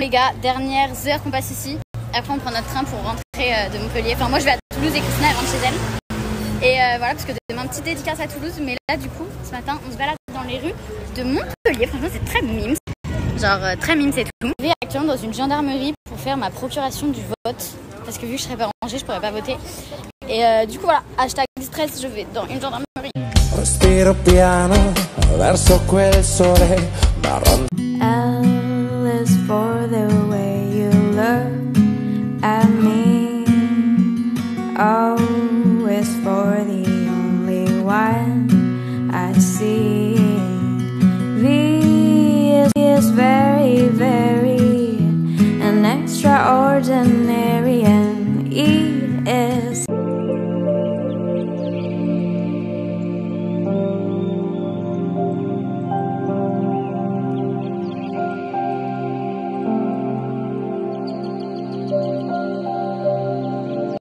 Les gars, dernières heures qu'on passe ici. Après on prend notre train pour rentrer de Montpellier. Enfin moi je vais à Toulouse et Christina elle rentre chez elle. Et voilà, parce que demain petite dédicace à Toulouse. Mais là du coup ce matin on se balade dans les rues de Montpellier. Franchement c'est très mimes. Genre très mimes et tout. Je vais actuellement dans une gendarmerie pour faire ma procuration du vote. Parce que vu que je serais pas rangée je pourrais pas voter. Et du coup voilà, hashtag distress, je vais dans une gendarmerie. Respiro piano verso quel sole marron. L is for the way you look at me. O is for the only one I see. V is very, very an extraordinary, and E